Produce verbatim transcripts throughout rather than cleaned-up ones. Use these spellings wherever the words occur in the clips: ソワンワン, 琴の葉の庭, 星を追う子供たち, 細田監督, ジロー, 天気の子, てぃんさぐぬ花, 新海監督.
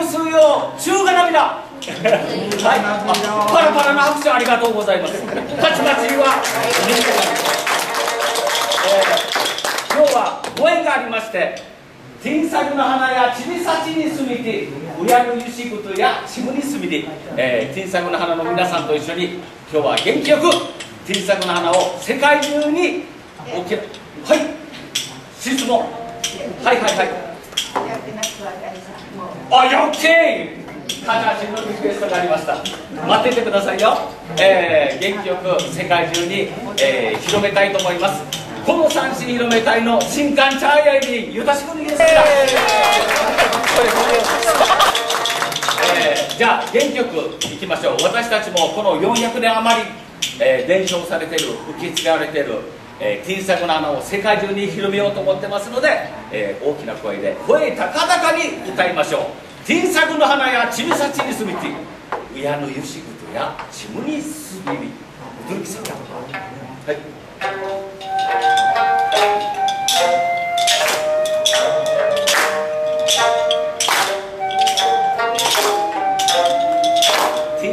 유수요 주간합니다. 파란파란 학생 아리가도 고자이마스. 같이 같이 와. 天才の花やちびさちに住みて親のゆしことやちむに住みて、天才の花の皆さんと一緒に今日は元気よく天才の花を世界中に大きなはいはいはいやってなくはありまさん待っていてくださいよ。元気よく世界中に広めたいと思います。 この三線広めたいの新感茶愛にゆたしくにげすから。じゃあ元曲いきましょう。私たちもこのよんひゃくねん余り伝承されている受け継がれている天才の花を世界中に広めようと思ってますので、大きな声で吠え高々に歌いましょう。天才の花やちびさちに住みて親のゆしことやちむに住み、驚きさせた。はい。 短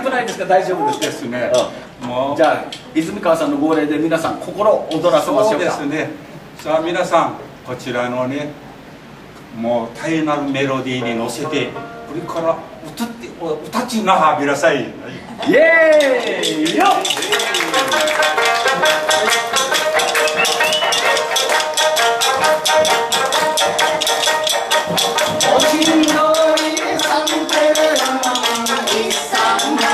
くないですか？大丈夫です。そうですね。じゃあ泉川さんの号令で皆さん心躍らせましょう。皆さんこちらのねもう大変なメロディーに乗せてこれから歌ってなはびらさい。イエーイよ。 I'm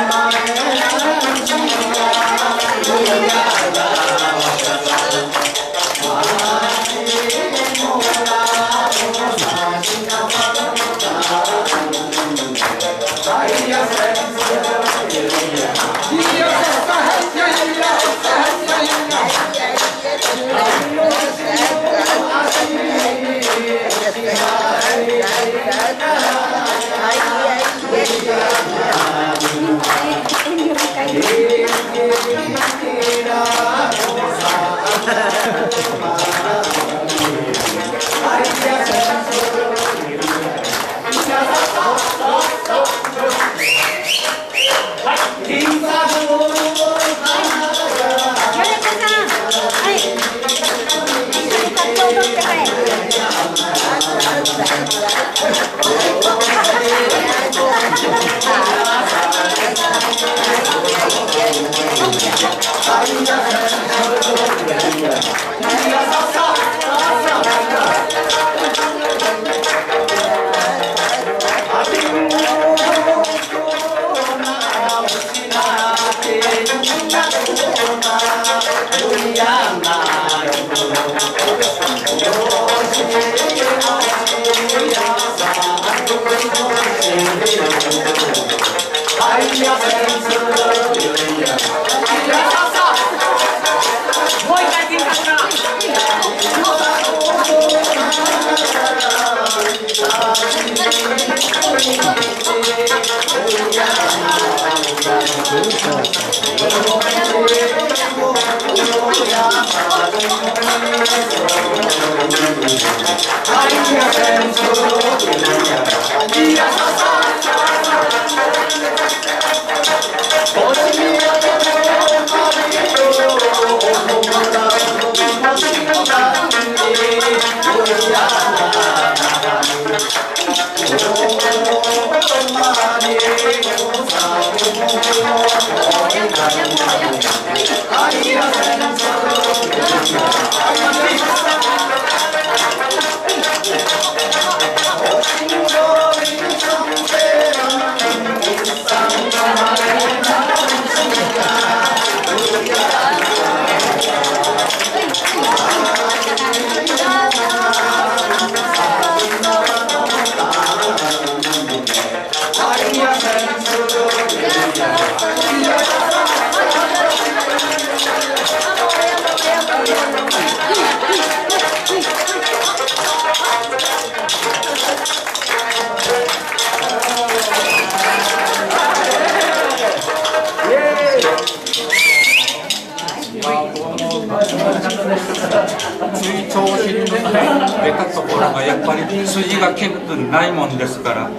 筋が結構ないもんですからあん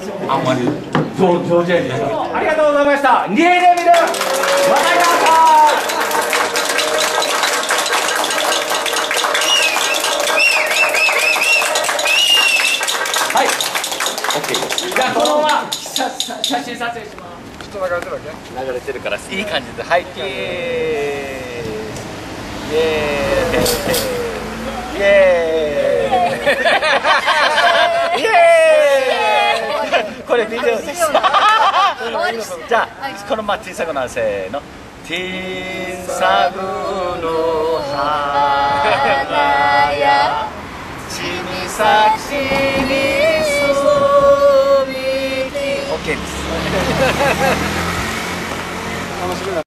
まり上手やね。ありがとうございました。にエレミルわかりました。はい OK。 じゃあこのまま写真撮影します。ちょっと流れてるわけ流れてるからいい感じではいイエーイイエーイイエーイイエーイ。これビデオです。じゃあこのままティンサグのせーのティンサグの花やちにさちにすみき OK です。楽しみだ